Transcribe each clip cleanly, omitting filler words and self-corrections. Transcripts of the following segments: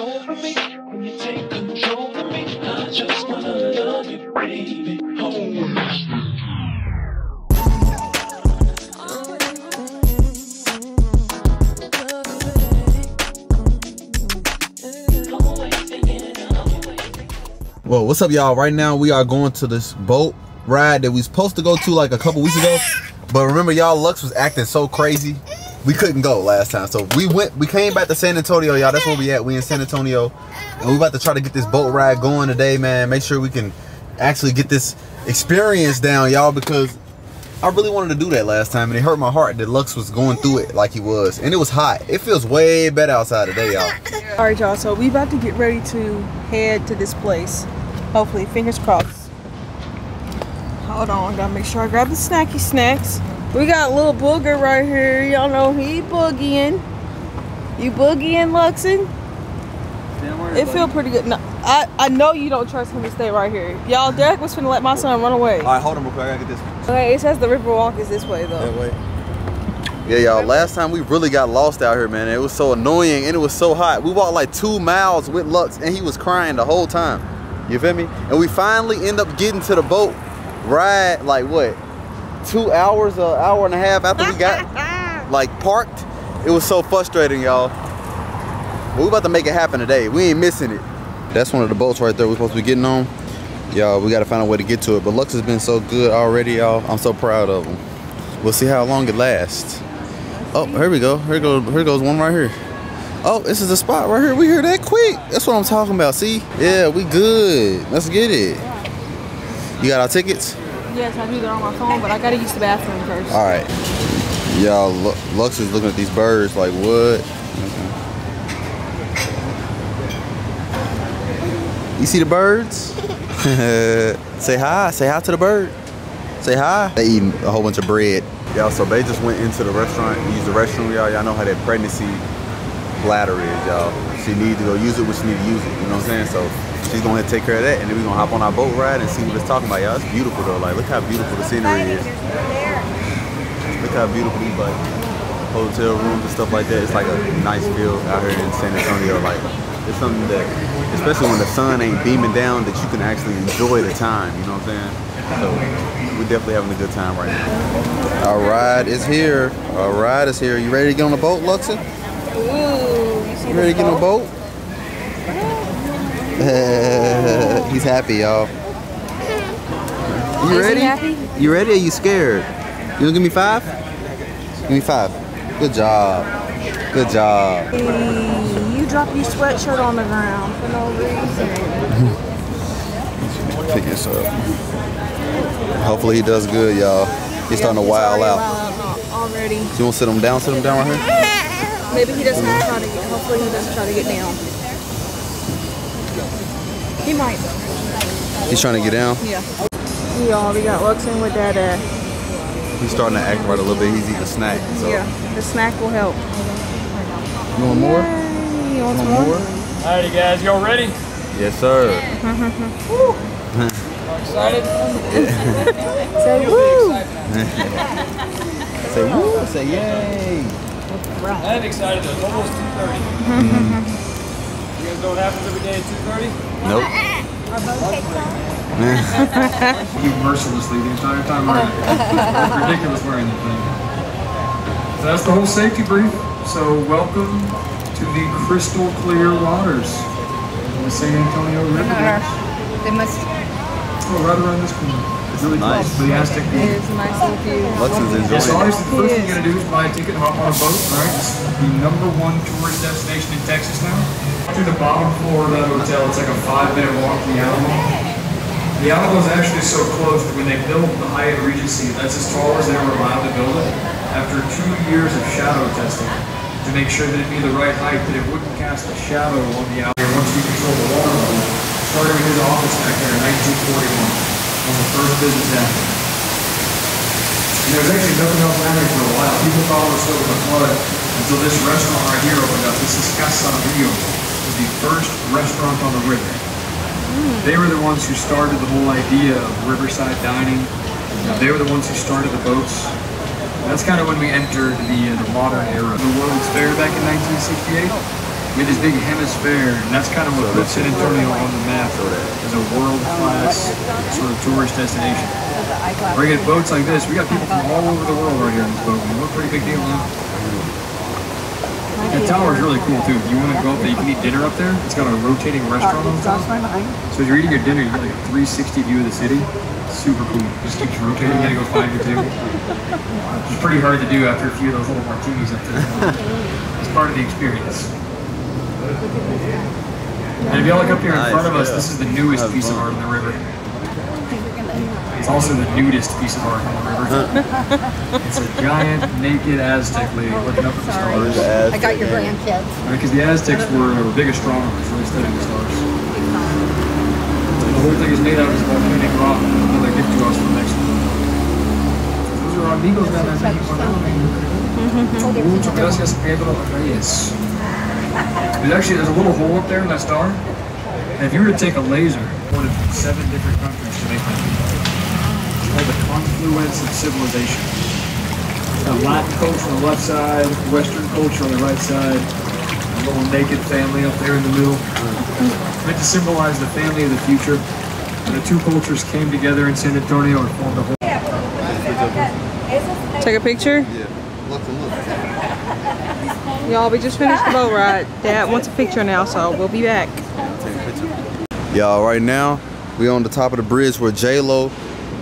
over me, when you take control of me, I just wanna love you, baby, hold me. Well, what's up, y'all? Right now we are going to this boat ride that we supposed to go to like a couple weeks ago, but remember y'all, Lux was acting so crazy we couldn't go last time, so we came back to San Antonio, y'all. That's where we at. We in San Antonio and we about to try to get this boat ride going today, man. Make sure we can actually get this experience down, y'all, because I really wanted to do that last time and it hurt my heart that Lux was going through it like he was, and it was hot. It feels way better outside today, y'all. All right, y'all, so we about to get ready to head to this place. Hopefully, fingers crossed. Hold on, gotta make sure I grab the snacky snacks. We got a little booger right here. Y'all know he boogieing. You boogieing, Luxon? It feel pretty good. No, I know you don't trust him to stay right here. Y'all, Derek was finna let my son run away. All right, hold on real quick, I gotta get this one. Okay, it says the River Walk is this way, though. That way. Yeah, y'all, last time we really got lost out here, man. It was so annoying and it was so hot. We walked like 2 miles with Lux and he was crying the whole time. You feel me? And we finally end up getting to the boat ride like what, 2 hours, an hour and a half after we got like parked. It was so frustrating, y'all. But we about to make it happen today. We ain't missing it. That's one of the boats right there we're supposed to be getting on. Y'all, we gotta find a way to get to it. But Lux has been so good already, y'all. I'm so proud of him. We'll see how long it lasts. Oh, here we go. Here goes one right here. Oh, this is the spot right here. We here that quick. That's what I'm talking about. See? Yeah, we good. Let's get it. You got our tickets? Yes, I do. They're on my phone, but I gotta use the bathroom first. All right. Y'all, Lux is looking at these birds like, what? Okay. You see the birds? Say hi to the bird. Say hi. They eating a whole bunch of bread. Y'all, so they just went into the restaurant, used the restroom, y'all. Y'all know how that pregnancy bladder is, y'all. She needs to go use it when she needs to use it, you know what I'm saying? So she's gonna take care of that, and then we're gonna hop on our boat ride and see what it's talking about, y'all. It's beautiful though, like look how beautiful the scenery is. Look how beautiful these like hotel rooms and stuff like that. It's like a nice feel out here in San Antonio. Like it's something that, especially when the sun ain't beaming down, that you can actually enjoy the time, you know what I'm saying? So we're definitely having a good time right now. Our ride is here. Our ride is here. You ready to get on the boat, Luxon? Ooh, you see you ready to get on a boat? He's happy, y'all. You ready? Happy? You ready or you scared? You gonna give me 5? Give me 5. Good job. Good job. Hey, you dropped your sweatshirt on the ground for no reason. Pick this up. Hopefully he does good, y'all. He's starting to wild out. Already. So you wanna sit him down right here? Maybe he doesn't try to get, hopefully he doesn't try to get down. He might. He's trying to get down? Yeah. Y'all, we got Lux in with that. He's starting to act right a little bit. He's eating a snack. So. Yeah, the snack will help. You want more? Yay, you want more? Alrighty, guys, y'all ready? Yes, sir. Woo! Excited? Say woo! Say woo! Say yay! Right. I'm excited though, it's almost 2:30. You guys know what happens every day at 2:30? Nope. Our boat takes off. You mercilessly the entire time wearing it. It's ridiculous wearing that thing. So that's the whole safety brief. So welcome to the crystal clear waters of the San Antonio River. They must. Oh, right around this corner. It's really nice. Enthusiastic. It is nice with you. It's always the first thing you're going to do is buy a ticket and hop on a boat, right? It's the #1 tourist destination in Texas now. Through the bottom floor of that hotel, it's like a 5-minute walk to the Alamo. The Alamo is actually so close that when they built the Hyatt Regency, that's as tall as they were allowed to build it, after 2 years of shadow testing to make sure that it'd be the right height, that it wouldn't cast a shadow on the Alamo. Once you control the water level, started with his office back there in 1941. On the first business after. And there was actually nothing else out there for a while. People thought it was still with a flood until this restaurant right here opened up. This is Casa Rio. It was the first restaurant on the river. They were the ones who started the whole idea of riverside dining. They were the ones who started the boats. And that's kind of when we entered the modern era. The World's Fair back in 1968. We had this big hemisphere, and that's kind of what put San Antonio on the map as a world-class sort of tourist destination. We're getting boats like this. We got people from all over the world right here in this boat. We're a pretty big deal now. That tower is really cool too. If you want to go up there, you can eat dinner up there. It's got a rotating restaurant on top. So as you're eating your dinner, you get like a 360 view of the city. Super cool. Just keeps rotating. You gotta go find your table. It's pretty hard to do after a few of those little martinis up there. It's part of the experience. And if y'all look up here in front of us, this is the newest piece of art in the river. It's also the nudest piece of art in the river. It's a giant naked Aztec lady looking up at the stars. I got your grandkids. Because the Aztecs were big astronomers, really studying the stars. The whole thing is made out of this volcanic rock until they get to us from next one. Those are our amigos down there. Muchas gracias, Pedro Reyes. There's actually, there's a little hole up there in that star. And if you were to take a laser, one of 7 different countries to make that, it's called the Confluence of Civilization. The Latin culture on the left side, Western culture on the right side, a little naked family up there in the middle. Meant to symbolize the family of the future. And the two cultures came together in San Antonio and formed a whole. Take a picture? Yeah. Lots of love. Y'all, we just finished the boat ride. Dad wants a picture now, so we'll be back. Y'all, right now, we on the top of the bridge where JLo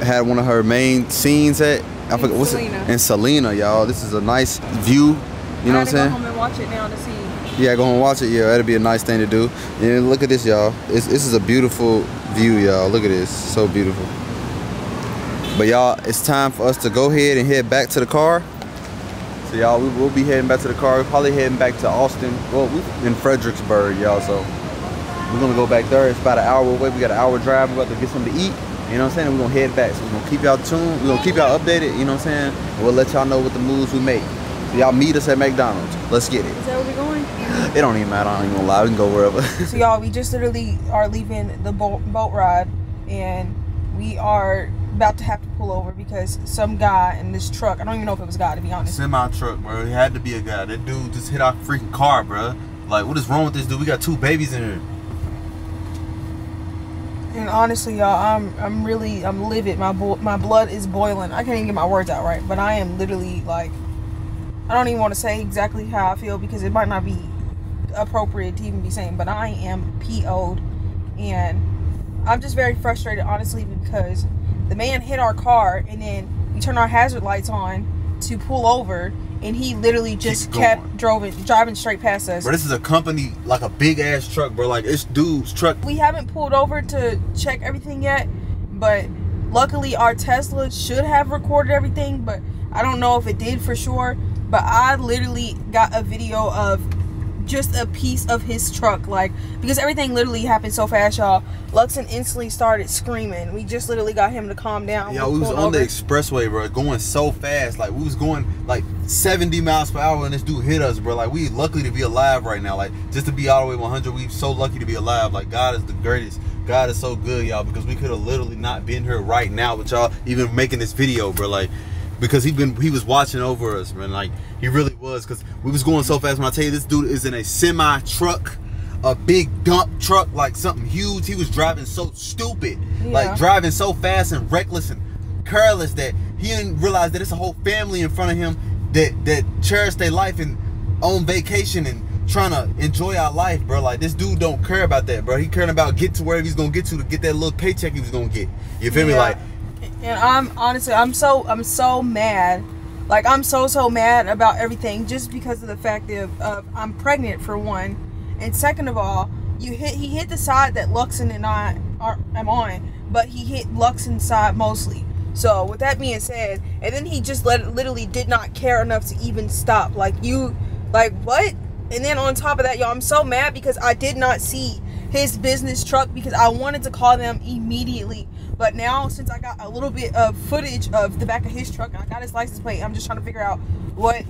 had one of her main scenes at. I forget what's it? And Selena, y'all. This is a nice view. You know what I'm saying? I gotta go home and watch it now to see. Yeah, go and watch it. Yeah, that'd be a nice thing to do. And look at this, y'all. This is a beautiful view, y'all. Look at this. So beautiful. But y'all, it's time for us to go ahead and head back to the car. So y'all, we will be heading back to the car. We're probably heading back to Austin. Well, we're in Fredericksburg, y'all. So we're gonna go back there. It's about an hour away. We got an hour drive. We're about to get something to eat. You know what I'm saying? We're gonna head back. So we're gonna keep y'all tuned. We're gonna keep y'all updated. You know what I'm saying? And we'll let y'all know what the moves we make. So y'all meet us at McDonald's. Let's get it. Is that where we're going? It don't even matter, I ain't gonna lie, we can go wherever. So y'all, we just literally are leaving the boat ride, and we are about to have to pull over because some guy in this truck, I don't even know if it was a guy, to be honest. Semi-truck, bro, it had to be a guy. That dude just hit our freaking car, bro. Like, what is wrong with this dude? We got 2 babies in here. And honestly, y'all, I'm livid. My blood is boiling. I can't even get my words out right, but I am literally like, I don't even want to say exactly how I feel because it might not be appropriate to even be saying, but I am PO'd, and I'm just very frustrated, honestly, because the man hit our car, and then we turned our hazard lights on to pull over, and he literally just kept driving straight past us. But this is a company, like a big ass truck, bro. Like, it's dude's truck. We haven't pulled over to check everything yet, but luckily our Tesla should have recorded everything, but I don't know if it did for sure. But I literally got a video of just a piece of his truck, like, because everything literally happened so fast, y'all. Luxon instantly started screaming. We just literally got him to calm down. Yeah, we was on the expressway, bro, going so fast. Like, we was going like 70 miles per hour, and this dude hit us, bro. Like, we lucky to be alive right now. Like, just to be all the way 100, we so lucky to be alive. Like, God is the greatest. God is so good, y'all, because we could have literally not been here right now with y'all even making this video, bro. Like, because he was watching over us, man. Like, he really was, because we was going so fast. When I tell you, this dude is in a semi truck, a big dump truck, like something huge. He was driving so stupid, yeah. Like driving so fast and reckless and careless that he didn't realize that it's a whole family in front of him that cherish their life and on vacation and trying to enjoy our life, bro. Like, this dude don't care about that, bro. He caring about get to wherever he's gonna get to get that little paycheck he was gonna get. You feel me? Like. And I'm honestly, I'm so mad. Like, I'm so mad about everything just because of the fact of I'm pregnant, for one, and second of all, he hit the side that Luxon and I am on, but he hit Luxon's side mostly. So with that being said, and then he just literally did not care enough to even stop. Like what? And then on top of that, y'all, I'm so mad because I did not see his business truck because I wanted to call them immediately. But now, since I got a little bit of footage of the back of his truck and I got his license plate, I'm just trying to figure out what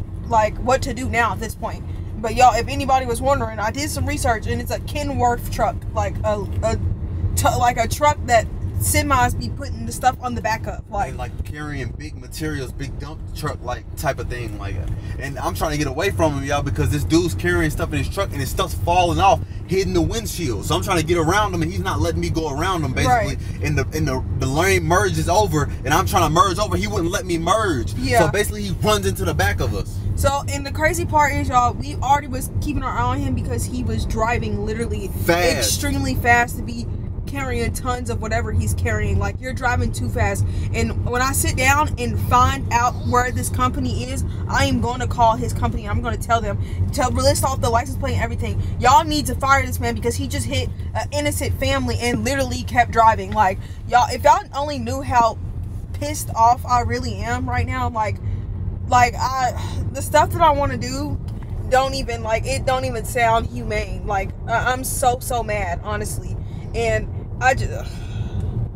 to do now at this point. But y'all, if anybody was wondering, I did some research, and it's a Kenworth truck, like a truck that semis be putting the stuff on the back up, like carrying big materials, big dump truck like type of thing, like that. And I'm trying to get away from him, y'all, because this dude's carrying stuff in his truck and his stuff's falling off, hitting the windshield. So I'm trying to get around him, and he's not letting me go around him, basically. Right. And the lane merges over, and I'm trying to merge over. He wouldn't let me merge. Yeah. So basically, he runs into the back of us. So, and the crazy part is, y'all, we already was keeping our eye on him because he was driving literally fast, extremely fast to be carrying tons of whatever he's carrying. Like, you're driving too fast. And when I sit down and find out where this company is, I am going to call his company. I'm going to tell them, list off the license plate and everything. Y'all need to fire this man because he just hit an innocent family and literally kept driving. Like, y'all, if y'all only knew how pissed off I really am right now, the stuff that I want to do don't even, it don't even sound humane. Like, I'm so mad, honestly. And I just...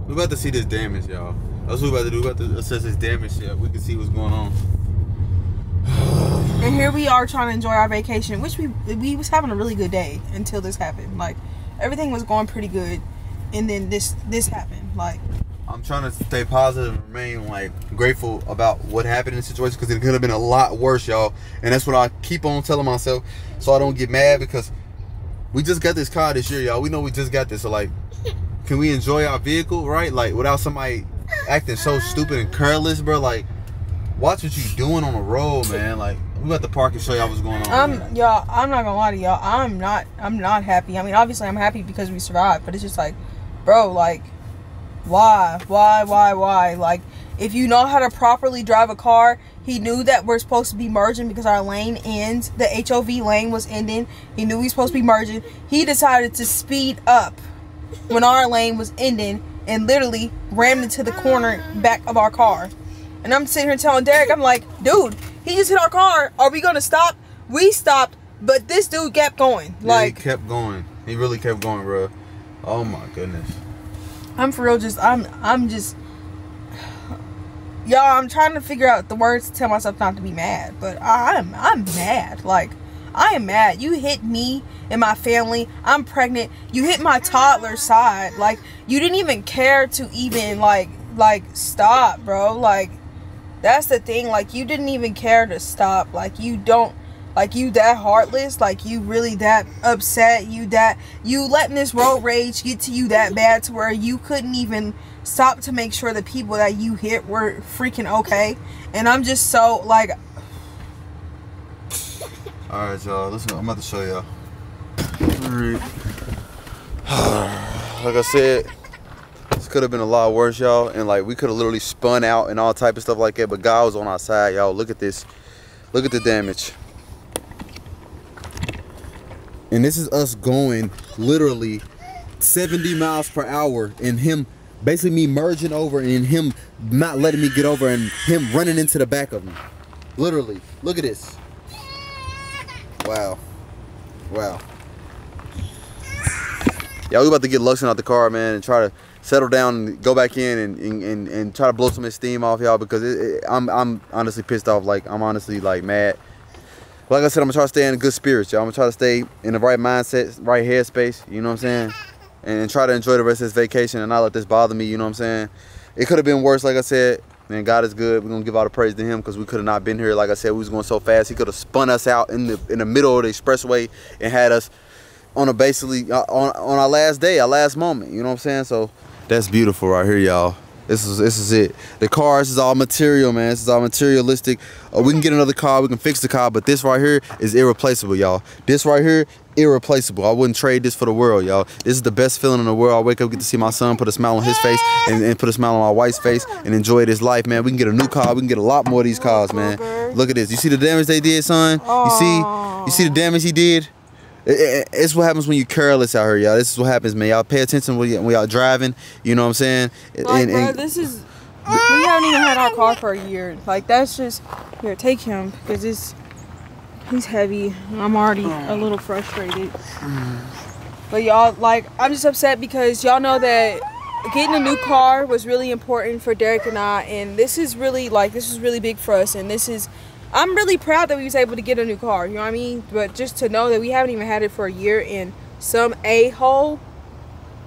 We're about to see this damage, y'all. That's what we're about to do. We're about to assess this damage. Yeah, we can see what's going on. And here we are trying to enjoy our vacation, which we was having a really good day until this happened. Like, everything was going pretty good, and then this happened. Like, I'm trying to stay positive and remain, grateful about what happened in the situation, because it could have been a lot worse, y'all. And that's what I keep on telling myself, so I don't get mad, because... we just got this car this year, y'all. We know we just got this. So, can we enjoy our vehicle, right? Without somebody acting so stupid and careless, bro. Watch what you doing on the road, man. We about to park and show y'all what's going on. Y'all, I'm not gonna lie to y'all. I'm not happy. I mean, obviously, I'm happy because we survived. But it's just bro, why? If you know how to properly drive a car, he knew that we're supposed to be merging because our lane ends. The HOV lane was ending. He knew we were supposed to be merging. He decided to speed up when our lane was ending and literally rammed into the corner back of our car. And I'm sitting here telling Derek, I'm like, dude, he just hit our car. Are we going to stop? We stopped, but this dude kept going. He kept going. He really kept going, bro. Oh, my goodness. I'm for real just, I'm just... Y'all, I'm trying to figure out the words to tell myself not to be mad, but I'm mad. I am mad. You hit me and my family. I'm pregnant. You hit my toddler's side. You didn't even care to even, stop, bro. That's the thing. You didn't even care to stop. You don't, you that heartless. You really that upset. You letting this road rage get to you that bad to where you couldn't even... stop to make sure the people that you hit were freaking okay. And I'm just so alright, y'all, listen, I'm about to show y'all. Alright. Like I said, this could have been a lot worse, y'all, and we could have literally spun out and all type of stuff like that, but God was on our side, y'all. Look at this. Look at the damage. And this is us going literally 70 miles per hour and him basically me merging over and him not letting me get over and him running into the back of me. Literally. Look at this. Wow. Wow. Y'all, we about to get Lux out the car, man, and try to settle down and go back in and try to blow some of his steam off, y'all, because I'm honestly pissed off. I'm honestly, mad. Like I said, I'm going to try to stay in good spirits, y'all. I'm going to try to stay in the right mindset, right headspace. You know what I'm saying? And try to enjoy the rest of this vacation and not let this bother me, you know what I'm saying? It could have been worse, like I said, and God is good. We're going to give all the praise to him because we could have not been here. Like I said, we was going so fast. He could have spun us out in the middle of the expressway and had us on a basically, on our last day, our last moment, you know what I'm saying? So that's beautiful right here, y'all. This is it. The car, this is all material, man. This is all materialistic. We can get another car. We can fix the car. But this right here is irreplaceable, y'all. This right here, irreplaceable. I wouldn't trade this for the world, y'all. This is the best feeling in the world. I wake up, get to see my son, put a smile on his face, and put a smile on my wife's face, and enjoy this life, man. We can get a new car. We can get a lot more of these cars, man. Look at this. You see the damage they did, son? You see the damage he did? It's what happens when you careless out here, y'all. This is what happens, man. Y'all pay attention when y'all driving. You know what I'm saying? Bro, this is... we haven't even had our car for a year. That's just... Here, take him. Because it's... He's heavy. I'm already a little frustrated. But y'all, I'm just upset because y'all know that getting a new car was really important for Derek and I. And this is really, this is really big for us. And this is... I'm really proud that we was able to get a new car, you know what I mean? But just to know that we haven't even had it for a year and some a-hole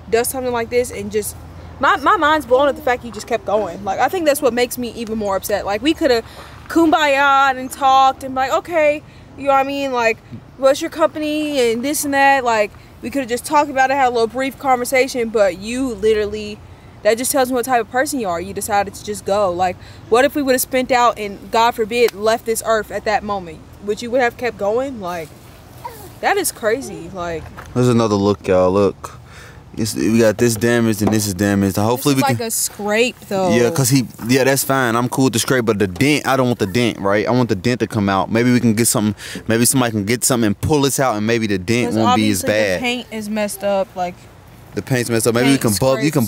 does something like this and just My mind's blown at the fact you just kept going. Like, I think that's what makes me even more upset. Like, we could have kumbaya'd and talked and like, okay, you know what I mean? Like, what's your company and this and that? Like, we could have just talked about it, had a little brief conversation, but you literally, that just tells me what type of person you are. You decided to just go. Like, what if we would have spent out and, God forbid, left this earth at that moment? Would you would have kept going? Like, that is crazy. Like, there's another look, y'all. Look. It's, we got this damaged and this is damaged. Hopefully, this is we like can, a scrape though. Yeah, cause he, yeah, that's fine. I'm cool with the scrape, but the dent, I don't want the dent, right? I want the dent to come out. Maybe we can get something. Maybe somebody can get something and pull this out, and maybe the dent won't be as bad. The paint is messed up, like. The paint's messed up. Maybe we can buff. You can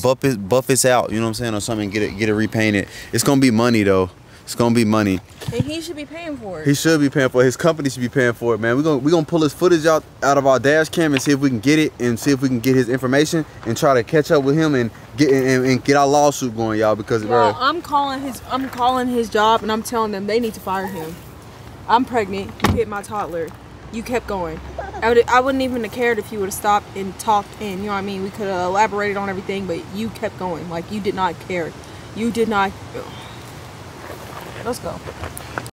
buff this out. You know what I'm saying, or something. Get it repainted. It's gonna be money though. It's gonna be money. And he should be paying for it. He should be paying for it. His company should be paying for it, man. We're gonna pull his footage out of our dash cam and see if we can get it and see if we can get his information and try to catch up with him and get our lawsuit going, y'all, because bro, I'm calling his job and I'm telling them they need to fire him. I'm pregnant. You hit my toddler. You kept going. I wouldn't even have cared if you would have stopped and talked and, you know what I mean? We could have elaborated on everything, but you kept going. Like, you did not care. You did not. Let's go.